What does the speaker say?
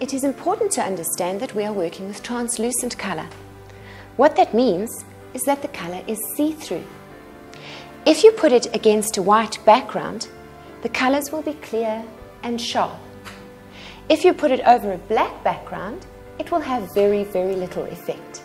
it is important to understand that we are working with translucent color. What that means is that the color is see-through. If you put it against a white background, the colors will be clear and sharp. If you put it over a black background, it will have very, very little effect.